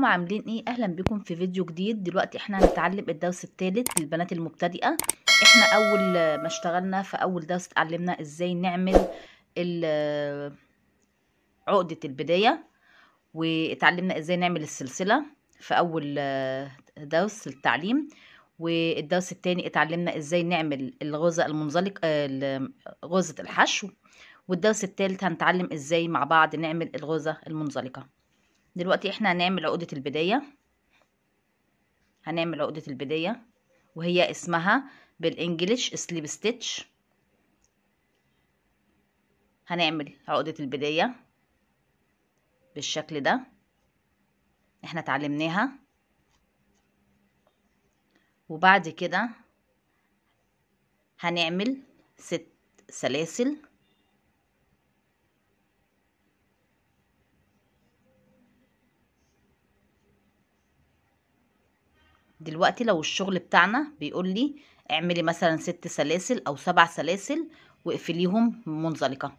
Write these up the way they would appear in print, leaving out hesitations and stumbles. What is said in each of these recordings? ازيكم عاملين ايه؟ اهلا بكم في فيديو جديد. دلوقتي احنا هنتعلم الدرس الثالث للبنات المبتدئه. احنا اول ما اشتغلنا في اول درس اتعلمنا ازاي نعمل عقده البدايه، واتعلمنا ازاي نعمل السلسله في اول درس التعليم، والدرس الثاني اتعلمنا ازاي نعمل الغرزه المنزلقه غرزه الحشو، والدرس الثالث هنتعلم ازاي مع بعض نعمل الغرزه المنزلقه. دلوقتي احنا هنعمل عقدة البداية، هنعمل عقدة البداية وهي اسمها بالانجلش سليب ستيتش. هنعمل عقدة البداية بالشكل ده، احنا اتعلمناها. وبعد كده هنعمل 6 سلاسل، دلوقتي لو الشغل بتاعنا بيقول لي اعملي مثلا 6 سلاسل او 7 سلاسل واقفليهم منزلقه،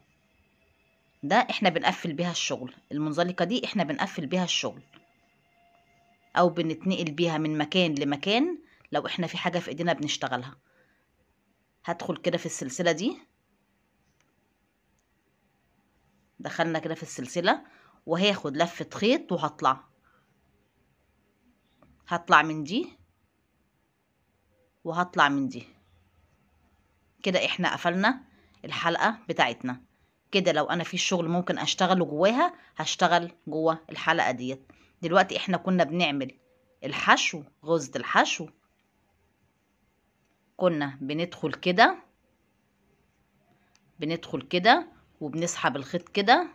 ده احنا بنقفل بيها الشغل. المنزلقه دي احنا بنقفل بيها الشغل او بنتنقل بيها من مكان لمكان لو احنا في حاجه في ايدينا بنشتغلها. هدخل كده في السلسله دي، دخلنا كده في السلسله وهاخد لفه خيط وهطلع، هطلع من دي وهطلع من دي. كده احنا قفلنا الحلقة بتاعتنا. كده لو انا في شغل ممكن اشتغله جواها هشتغل جوا الحلقة ديت. دلوقتي احنا كنا بنعمل الحشو، غرزة الحشو كنا بندخل كده، بندخل كده وبنسحب الخيط كده،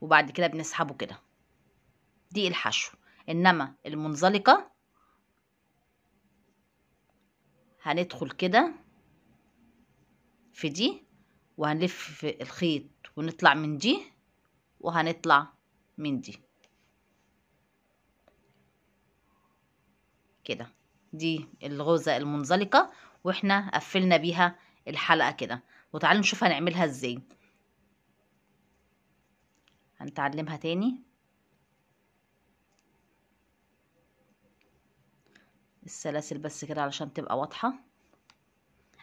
وبعد كده بنسحبه كده، دي الحشو. انما المنزلقة هندخل كده في دي وهنلف في الخيط ونطلع من دي وهنطلع من دي كده. دي الغرزة المنزلقة واحنا قفلنا بيها الحلقة كده. وتعالوا نشوف هنعملها ازاي، هنتعلمها تاني. السلاسل بس كده علشان تبقى واضحة.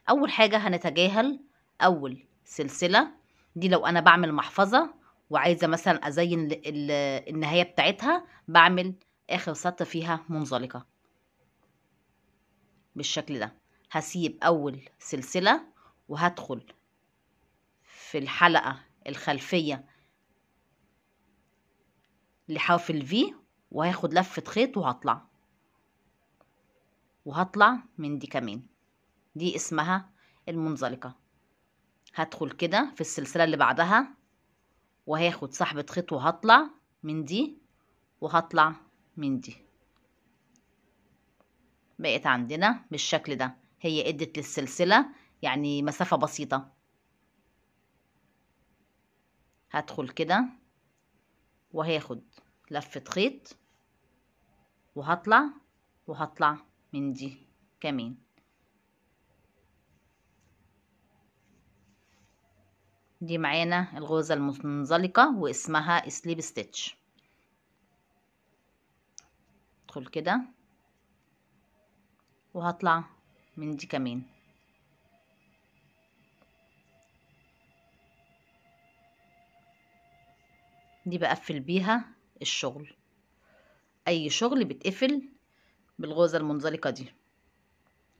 اول حاجة هنتجاهل اول سلسلة دي. لو انا بعمل محفظة وعايزة مثلا ازين النهاية بتاعتها، بعمل اخر سطر فيها منزلقة بالشكل ده. هسيب اول سلسلة وهدخل في الحلقة الخلفية لحرف الفي وهاخد لفة خيط وهطلع، وهطلع من دي كمان، دي اسمها المنزلقة. هدخل كده في السلسلة اللي بعدها وهاخد سحبة خيط وهطلع من دي وهطلع من دي. بقت عندنا بالشكل ده، هي ادت للسلسلة يعني مسافة بسيطة. هدخل كده وهاخد لفة خيط وهطلع، وهطلع من دي كمان. دي معانا الغرزة المنزلقة واسمها سليب ستيتش. ادخل كده وهطلع من دي كمان. دي بقفل بيها الشغل، اي شغل بتقفل بالغرزة المنزلقة دي.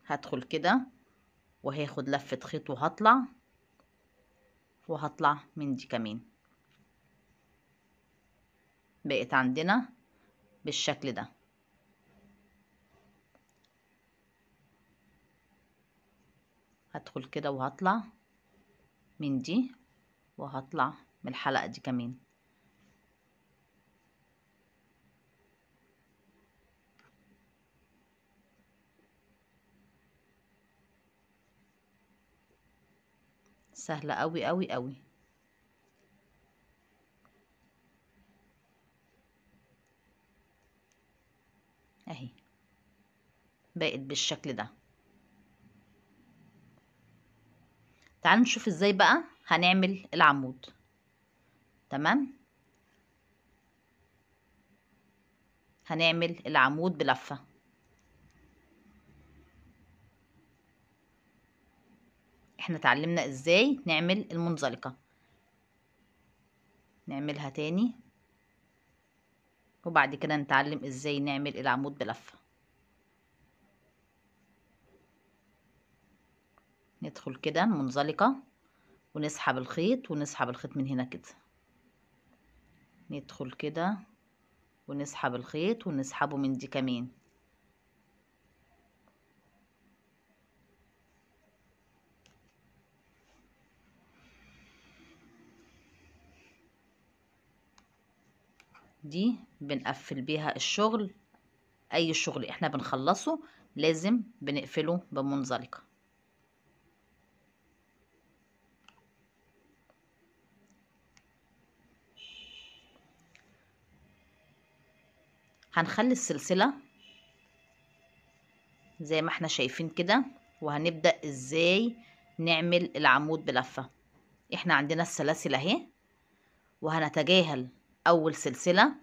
هدخل كده وهاخد لفة خيط وهطلع، وهطلع من دي كمان. بقت عندنا بالشكل ده. هدخل كده وهطلع من دي وهطلع من الحلقة دي كمان. سهلة قوي قوي قوي. اهي بقت بالشكل ده. تعالوا نشوف ازاي بقى هنعمل العمود. تمام، هنعمل العمود بلفة. احنا اتعلمنا ازاي نعمل المنزلقة، نعملها تاني وبعد كده نتعلم ازاي نعمل العمود بلفة. ندخل كده المنزلقة ونسحب الخيط، ونسحب الخيط من هنا كده، ندخل كده ونسحب الخيط ونسحبه من دي كمان. دي بنقفل بيها الشغل، اي شغل احنا بنخلصه لازم بنقفله بمنزلقة. هنخلي السلسلة زي ما احنا شايفين كده، وهنبدأ ازاي نعمل العمود بلفة. احنا عندنا السلاسل اهي، وهنتجاهل اول سلسلة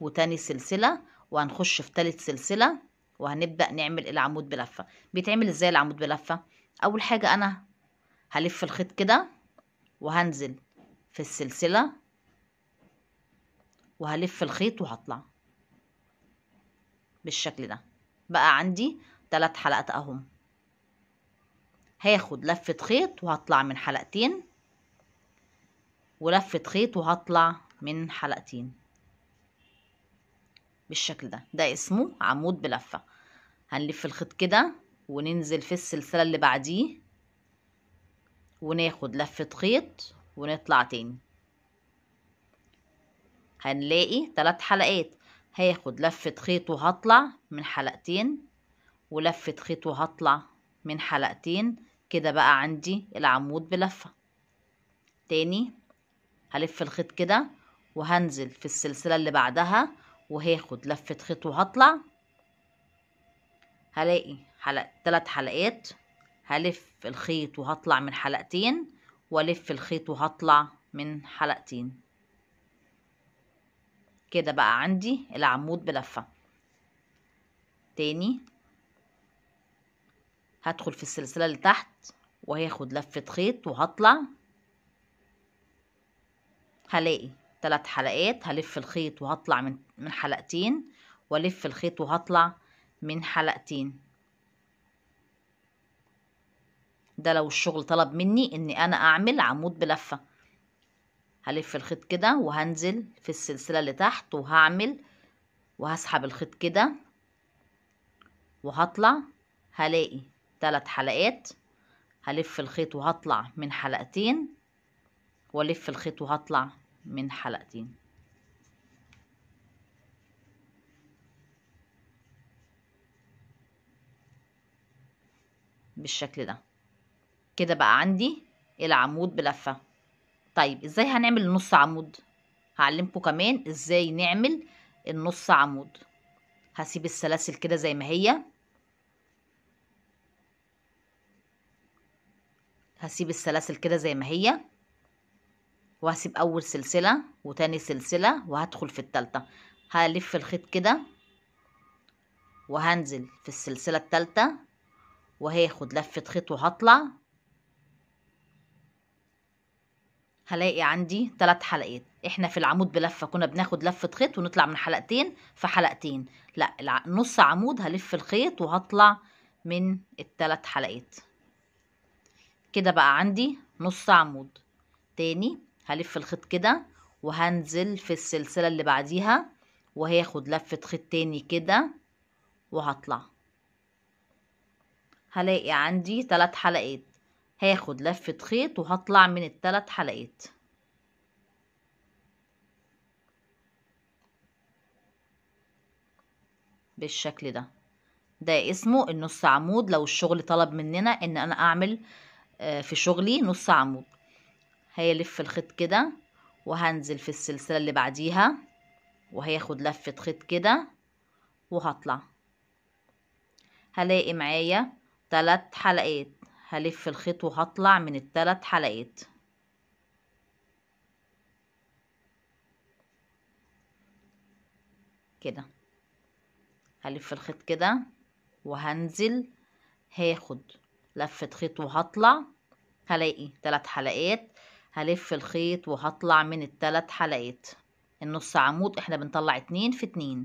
وتاني سلسلة، وهنخش في تالت سلسلة وهنبدأ نعمل العمود بلفة. بيتعمل ازاي العمود بلفة؟ اول حاجة انا هلف الخيط كده، وهنزل في السلسلة وهلف الخيط وهطلع بالشكل ده. بقى عندي 3 حلقات اهم، هاخد لفة خيط وهطلع من حلقتين، ولفة خيط وهطلع من حلقتين بالشكل ده. ده اسمه عمود بلفة. هنلف الخيط كده وننزل في السلسلة اللي بعديه وناخد لفة خيط ونطلع تاني، هنلاقي 3 حلقات. هاخد لفة خيط وهطلع من حلقتين، ولفة خيط وهطلع من حلقتين، كده بقى عندي العمود بلفة. تاني هلف الخيط كده وهنزل في السلسلة اللي بعدها وهاخد لفة خيط وهطلع، هلاقي 3 حلقات. هلف الخيط وهطلع من حلقتين، والف الخيط وهطلع من حلقتين، كده بقى عندي العمود بلفة. تاني هدخل في السلسلة اللي تحت وهاخد لفة خيط وهطلع، هلاقي 3 حلقات. هلف الخيط وهطلع من حلقتين، والف الخيط وهطلع من حلقتين. ده لو الشغل طلب مني اني انا اعمل عمود بلفة، هلف الخيط كده وهنزل في السلسلة اللي تحت وهعمل، وهسحب الخيط كده وهطلع، هلاقي 3 حلقات. هلف الخيط وهطلع من حلقتين، والف الخيط وهطلع من حلقتين. بالشكل ده كده بقى عندي العمود بلفة. طيب ازاي هنعمل النص عمود؟ هعلمكم كمان ازاي نعمل النص عمود. هسيب السلاسل كده زي ما هي، وهسيب اول سلسلة وتاني سلسلة وهدخل في التالتة. هلف الخيط كده وهنزل في السلسلة التالتة وهاخد لفة خيط وهطلع، هلاقي عندي 3 حلقات. احنا في العمود بلفة كنا بناخد لفة خيط ونطلع من حلقتين في حلقتين، لا نص عمود هلف الخيط وهطلع من ال3 حلقات، كده بقى عندي نص عمود. تاني هلف الخيط كده وهنزل في السلسلة اللي بعديها وهاخد لفة خيط تاني كده وهطلع، هلاقي عندي 3 حلقات. هاخد لفة خيط وهطلع من ال3 حلقات، بالشكل ده. ده اسمه النص عمود، لو الشغل طلب مننا ان انا اعمل في شغلي نص عمود. هيلف الخيط كده وهنزل في السلسلة اللي بعديها وهاخد لفة خيط كده وهطلع، هلاقي معايا 3 حلقات. هلف الخيط وهطلع من ال3 حلقات، كده هلف الخيط كده وهنزل، هاخد لفة خيط وهطلع، هلاقي 3 حلقات، هلف الخيط وهطلع من ال3 حلقات. النص عمود احنا بنطلع 2 في 2،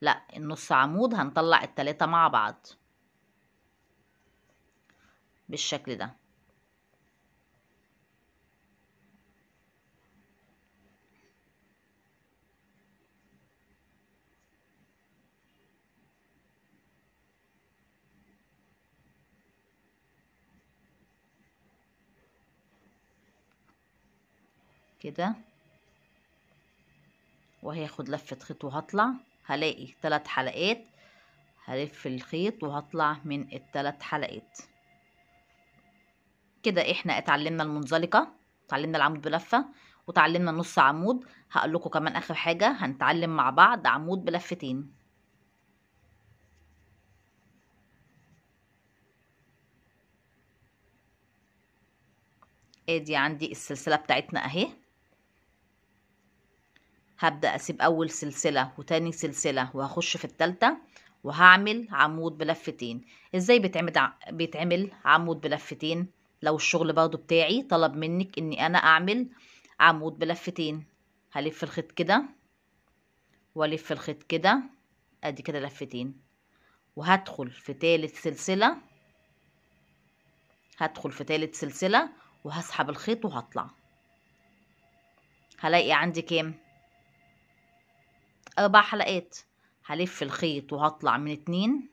لا النص عمود هنطلع ال3 مع بعض بالشكل ده. كده وهاخد لفة خيط وهطلع، هلاقي 3 حلقات، هلف الخيط وهطلع من ال3 حلقات. كده احنا اتعلمنا المنزلقة، اتعلمنا العمود بلفة، وتعلمنا نص عمود. هقول لكم كمان اخر حاجة هنتعلم مع بعض عمود بلفتين. ادي عندي السلسلة بتاعتنا اهي. هبدأ اسيب اول سلسلة وتاني سلسلة وهخش في التالتة وهعمل عمود بلفتين. ازاي بيتعمل عمود بلفتين؟ لو الشغل برضو بتاعي طلب منك اني انا اعمل عمود بلفتين، هلف الخيط كده والف الخيط كده، ادي كده لفتين، وهدخل في تالت سلسلة، هدخل في تالت سلسلة وهسحب الخيط وهطلع. هلاقي عندي كام؟ 4 حلقات، هلف الخيط وهطلع من 2،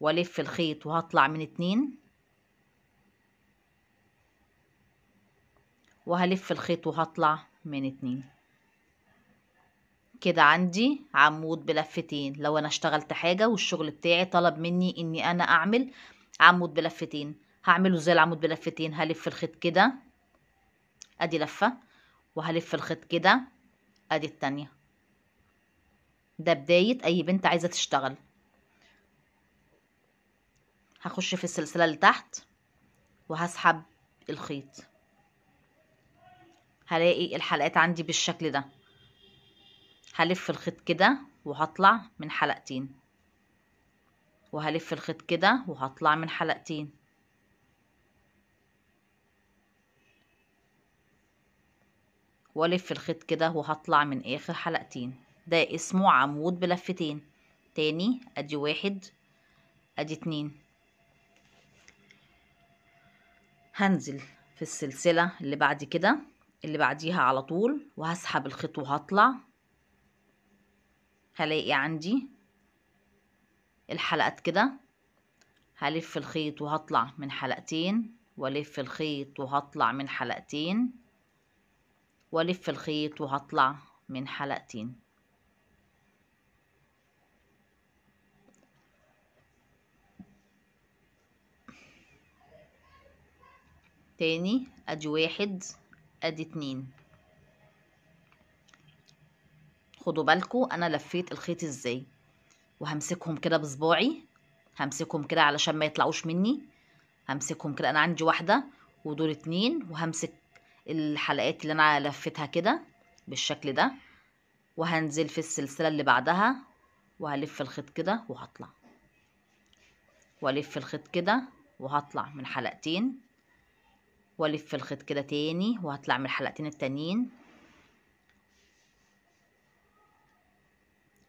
والف الخيط وهطلع من 2، وهلف الخيط وهطلع من 2. كده عندي عمود بلفتين. لو انا اشتغلت حاجة والشغل بتاعي طلب مني اني انا اعمل عمود بلفتين، هعمله زي العمود بلفتين، هلف الخيط كده ادي لفة، وهلف الخيط كده ادي التانية. ده بداية اي بنت عايزة تشتغل. هخش في السلسلة اللي تحت وهسحب الخيط، هلاقي الحلقات عندي بالشكل ده، هلف الخيط كده وهطلع من 2 حلقة، وهلف الخيط كده وهطلع من 2 حلقة. والف الخيط كده وهطلع من اخر 2 حلقة. ده اسمه عمود بلفتين. تاني ادي 1 ادي 2. هنزل في السلسلة اللي بعد كده اللي بعديها على طول وهسحب الخيط وهطلع، هلاقي عندي الحلقات كده، هلف الخيط وهطلع من 2 حلقة، والف الخيط وهطلع من 2 حلقة، والف الخيط وهطلع من 2 حلقة. تاني ادي 1 ادي 2. خدوا بالكم انا لفيت الخيط ازاي، وهمسكهم كده بصباعي، همسكهم كده علشان ما يطلعوش مني، همسكهم كده. انا عندي 1 ودول 2، وهمسك الحلقات اللي انا لفتها كده بالشكل ده، وهنزل في السلسلة اللي بعدها وهلف الخيط كده وهطلع، والف الخيط كده وهطلع من 2 حلقة، والف الخيط كده تاني وهطلع من 2 حلقة التانيين،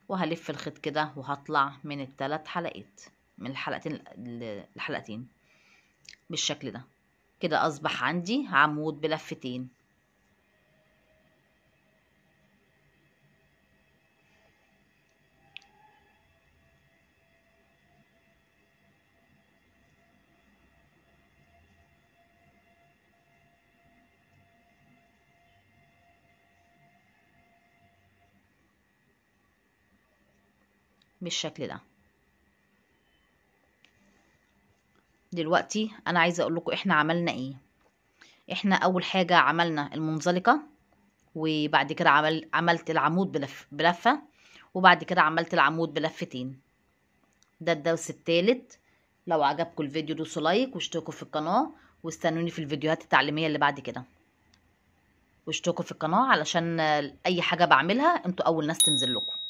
وهلف الخيط كده وهطلع من 3 حلقات، من 2 حلقة بالشكل ده. كده اصبح عندي عمود بلفتين. بالشكل ده. دلوقتي انا عايزه اقول لكم احنا عملنا ايه. احنا اول حاجه عملنا المنزلقه، وبعد كده عملت العمود بلفه، وبعد كده عملت العمود بلفتين. ده الدرس الثالث. لو عجبكم الفيديو دوسوا لايك واشتركوا في القناه، واستنوني في الفيديوهات التعليميه اللي بعد كده. واشتركوا في القناة علشان اي حاجة بعملها انتوا اول ناس تنزل لكم.